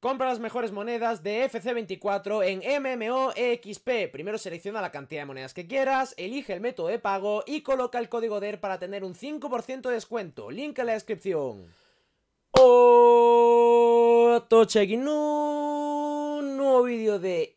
Compra las mejores monedas de AFC24 en MMOXP. Primero selecciona la cantidad de monedas que quieras, elige el método de pago y coloca el código DEER para tener un 5% de descuento. Link en la descripción. Un nuevo vídeo de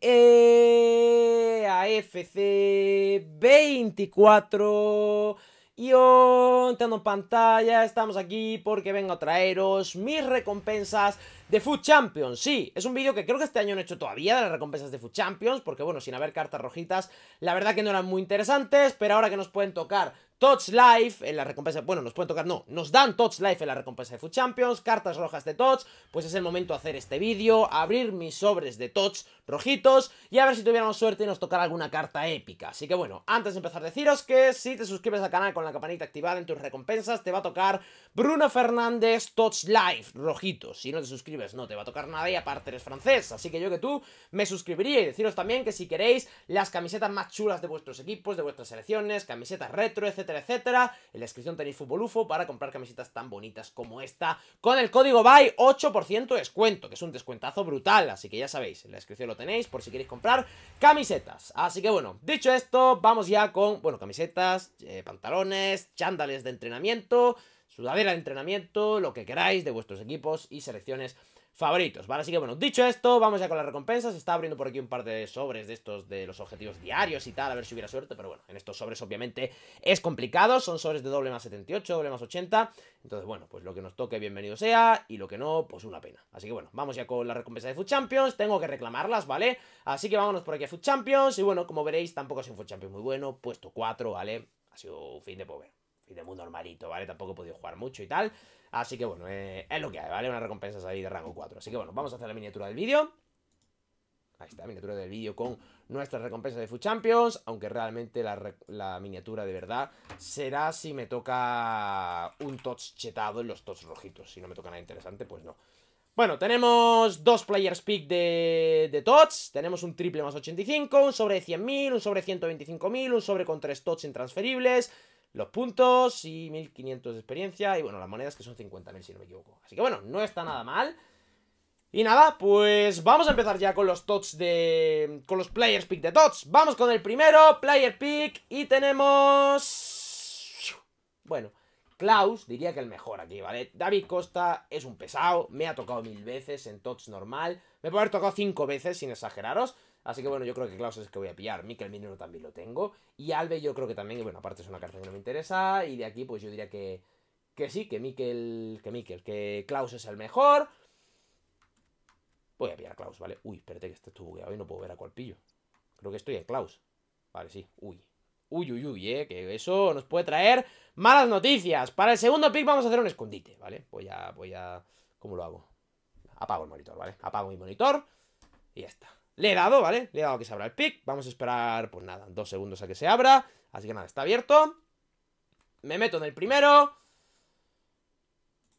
AFC24. Y entrando en pantalla, estamos aquí porque vengo a traeros mis recompensas de FUT Champions. Sí, es un vídeo que creo que este año no he hecho todavía de las recompensas de FUT Champions, porque bueno, sin haber cartas rojitas, la verdad que no eran muy interesantes, pero ahora que nos pueden tocar Tots Live en la recompensa, bueno, nos pueden tocar, no, nos dan Tots Live en la recompensa de FUT Champions, cartas rojas de Tots, pues es el momento de hacer este vídeo, abrir mis sobres de Tots rojitos y a ver si tuviéramos suerte y nos tocara alguna carta épica. Así que bueno, antes de empezar deciros que si te suscribes al canal con la campanita activada en tus recompensas te va a tocar Bruno Fernández Tots Live rojitos. Si no te suscribes no te va a tocar nada y aparte eres francés, así que yo que tú me suscribiría. Y deciros también que si queréis las camisetas más chulas de vuestros equipos, de vuestras selecciones, camisetas retro, etcétera, etcétera, en la descripción tenéis FutbolLufo para comprar camisetas tan bonitas como esta con el código BAY, 8% de descuento, que es un descuentazo brutal, así que ya sabéis, en la descripción lo tenéis por si queréis comprar camisetas. Así que bueno, dicho esto, vamos ya con, bueno, camisetas, pantalones, chándales de entrenamiento, sudadera de entrenamiento, lo que queráis de vuestros equipos y selecciones favoritos, ¿vale? Así que bueno, dicho esto, vamos ya con las recompensas. Está abriendo por aquí un par de sobres de estos de los objetivos diarios y tal, a ver si hubiera suerte, pero bueno, en estos sobres obviamente es complicado, son sobres de doble más 78, doble más 80, entonces bueno, pues lo que nos toque bienvenido sea, y lo que no, pues una pena. Así que bueno, vamos ya con la recompensa de FUT Champions, tengo que reclamarlas, ¿vale? Así que vámonos por aquí a FUT Champions, y bueno, como veréis, tampoco ha sido un FUT Champions muy bueno, puesto 4, ¿vale? Ha sido un fin de pobre, fin de muy normalito, ¿vale? Tampoco he podido jugar mucho y tal. Así que bueno, es lo que hay, ¿vale? Unas recompensas ahí de rango 4. Así que bueno, vamos a hacer la miniatura del vídeo. Ahí está, miniatura del vídeo con nuestras recompensas de FUT Champions. Aunque realmente la miniatura de verdad será si me toca un Tots chetado en los Tots rojitos. Si no me toca nada interesante, pues no. Bueno, tenemos dos players pick de Tots, tenemos un triple más 85, un sobre de 100.000, un sobre de 125.000, un sobre con 3 Tots intransferibles, los puntos y 1.500 de experiencia y bueno, las monedas que son 50.000 si no me equivoco. Así que bueno, no está nada mal. Y nada, pues vamos a empezar ya con los Tots de... con los players pick de Tots. Vamos con el primero, player pick, y tenemos... bueno... Klaus, diría que el mejor aquí, ¿vale? David Costa es un pesado, me ha tocado 1000 veces en Tots normal, me puede haber tocado 5 veces, sin exageraros, así que bueno, yo creo que Klaus es el que voy a pillar, Mikel Merino también lo tengo, y Albe yo creo que también, bueno, aparte es una carta que no me interesa, y de aquí pues yo diría que sí, que Klaus es el mejor. Voy a pillar a Klaus, ¿vale? Uy, espérate que este estuvo bugueado y no puedo ver a cuál pillo, creo que estoy en Klaus, vale, sí, uy. Uy, uy, uy, que eso nos puede traer malas noticias. Para el segundo pick vamos a hacer un escondite, ¿vale? Voy a... ¿Cómo lo hago? Apago el monitor, ¿vale? Apago mi monitor y ya está. Le he dado, ¿vale? Le he dado que se abra el pick. Vamos a esperar, pues nada, 2 segundos a que se abra. Así que nada, está abierto. Me meto en el primero.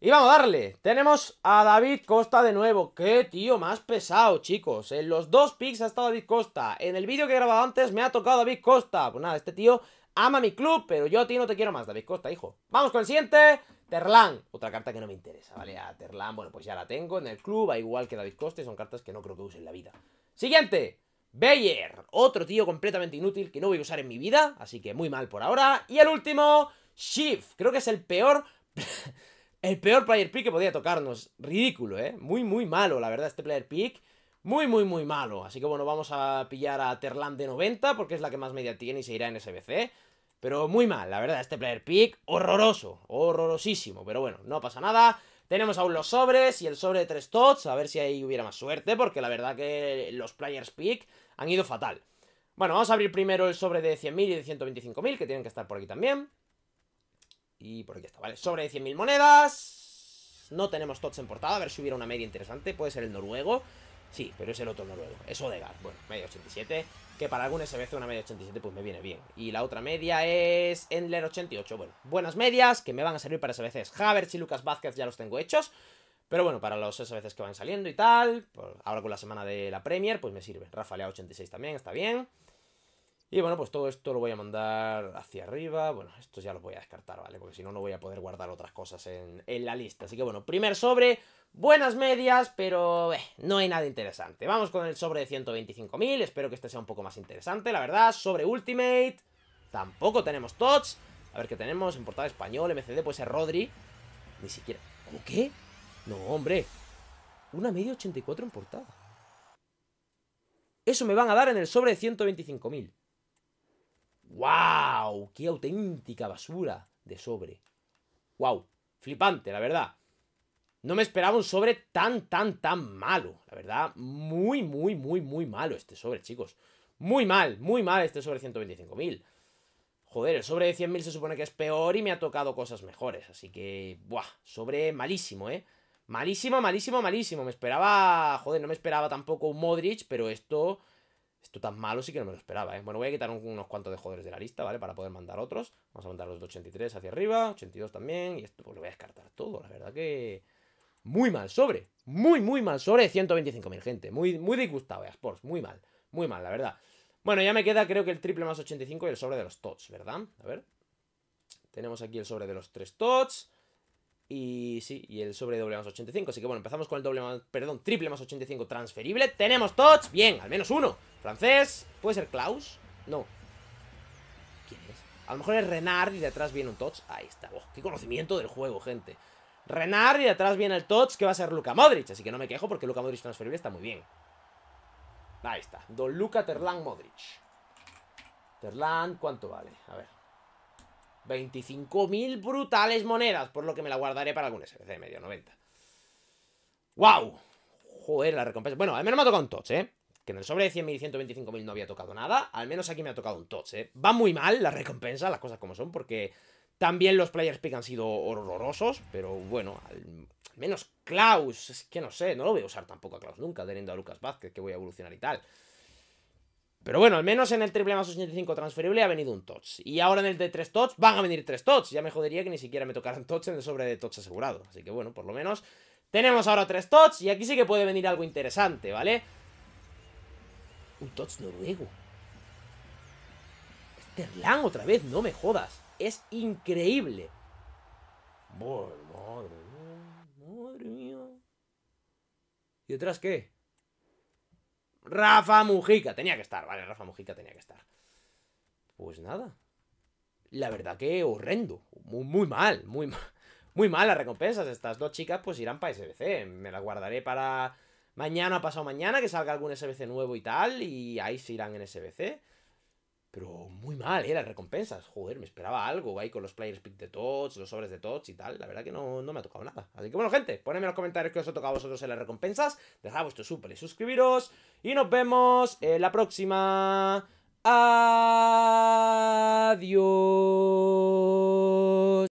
Y vamos a darle. Tenemos a David Costa de nuevo. ¡Qué tío más pesado, chicos! En los dos picks ha estado David Costa. En el vídeo que he grabado antes me ha tocado David Costa. Pues nada, este tío ama mi club, pero yo a ti no te quiero más, David Costa, hijo. Vamos con el siguiente. Terland. Otra carta que no me interesa, ¿vale? A Terland, bueno, pues ya la tengo en el club, al igual que David Costa, y son cartas que no creo que use en la vida. Siguiente. Bayer. Otro tío completamente inútil que no voy a usar en mi vida, así que muy mal por ahora. Y el último, Shift. Creo que es el peor... el peor player pick que podía tocarnos. Ridículo, ¿eh? Muy, muy malo, la verdad, este player pick. Muy, muy, muy malo. Así que, bueno, vamos a pillar a Terland de 90 porque es la que más media tiene y se irá en SBC. Pero muy mal, la verdad, este player pick. Horroroso, horrorosísimo. Pero bueno, no pasa nada. Tenemos aún los sobres y el sobre de 3 Tots. A ver si ahí hubiera más suerte porque la verdad que los players pick han ido fatal. Bueno, vamos a abrir primero el sobre de 100.000 y de 125.000 que tienen que estar por aquí también. Y por aquí está, ¿vale? Sobre de 100.000 monedas. No tenemos Tots en portada. A ver si hubiera una media interesante. Puede ser el noruego. Sí, pero es el otro noruego. Es Odegaard. Bueno, media 87. Que para algún SBC una media 87 pues me viene bien. Y la otra media es Endler 88. Bueno, buenas medias que me van a servir para SBCs. Havertz y Lucas Vázquez ya los tengo hechos. Pero bueno, para los SBCs que van saliendo y tal. Ahora con la semana de la Premier pues me sirve. Rafalea 86 también, está bien. Y bueno, pues todo esto lo voy a mandar hacia arriba. Bueno, esto ya lo voy a descartar, ¿vale? Porque si no, no voy a poder guardar otras cosas en la lista. Así que bueno, primer sobre Buenas medias, pero no hay nada interesante. Vamos con el sobre de 125.000. Espero que este sea un poco más interesante, la verdad. Sobre Ultimate. Tampoco tenemos Tots. A ver qué tenemos. En portada español, MCD, puede ser Rodri. Ni siquiera. ¿O qué? No, hombre. Una media 84 en portada. Eso me van a dar en el sobre de 125.000. ¡Wow! ¡Qué auténtica basura de sobre! ¡Wow! Flipante, la verdad. No me esperaba un sobre tan malo. La verdad, muy malo este sobre, chicos. Muy mal este sobre 125.000. Joder, el sobre de 100.000 se supone que es peor y me ha tocado cosas mejores. Así que, buah, sobre malísimo, ¿eh? Malísimo. Me esperaba, joder, no me esperaba tampoco un Modric, pero esto tan malo sí que no me lo esperaba, ¿eh? Bueno, voy a quitar unos cuantos de jugadores de la lista, ¿vale? Para poder mandar otros. Vamos a mandar los de 83 hacia arriba, 82 también. Y esto pues lo voy a descartar todo, la verdad que... Muy mal sobre, muy mal sobre 125.000, gente. Muy disgustado, Sports, muy mal, la verdad. Bueno, ya me queda creo que el triple más 85 y el sobre de los Tots, ¿verdad? A ver. Tenemos aquí el sobre de los 3 Tots. Y sí, y el sobre doble más 85. Así que bueno, empezamos con el doble más, perdón, triple más 85 transferible. Tenemos Tots, bien, al menos uno. Francés, ¿puede ser Klaus? No. ¿Quién es? A lo mejor es Renard y de atrás viene un Tots. Ahí está, oh, qué conocimiento del juego, gente. Renard y atrás viene el Tots, que va a ser Luka Modric. Así que no me quejo porque Luka Modric transferible está muy bien. Ahí está, Don Luka Terland Modric. Terland, ¿cuánto vale? A ver, 25.000 brutales monedas, por lo que me la guardaré para algún SBC de medio 90. ¡Wow! Joder, la recompensa. Bueno, al menos me ha tocado un Tots, ¿eh? Que en el sobre de 100.000 y 125.000 no había tocado nada. Al menos aquí me ha tocado un Tots, ¿eh? Va muy mal la recompensa, las cosas como son, porque... También los Players Pick han sido horrorosos, pero bueno, al menos Klaus, es que no sé, no lo voy a usar tampoco a Klaus nunca, teniendo a Lucas Vázquez, que voy a evolucionar y tal. Pero bueno, al menos en el triple más 85 transferible ha venido un Tots. Y ahora en el de 3 Tots van a venir 3 Tots. Ya me jodería que ni siquiera me tocaran Tots en el sobre de Tots asegurado. Así que bueno, por lo menos tenemos ahora 3 Tots y aquí sí que puede venir algo interesante, ¿vale? Un Tots noruego. Terland otra vez, no me jodas. Es increíble. Bueno, madre mía. ¿Y detrás qué? Rafa Mujica. Tenía que estar, vale, Rafa Mujica tenía que estar. Pues nada. La verdad que horrendo. Muy mal las recompensas. Estas dos chicas pues irán para SBC. Me las guardaré para mañana o pasado mañana, que salga algún SBC nuevo y tal. Y ahí se irán en SBC. Pero muy mal, ¿eh? Las recompensas. Joder, me esperaba algo ahí con los Players Pick de Tots, los sobres de Tots y tal. La verdad que no me ha tocado nada. Así que bueno, gente, ponedme en los comentarios qué os ha tocado a vosotros en las recompensas. Dejad vuestro súper y suscribiros. Y nos vemos en la próxima. Adiós.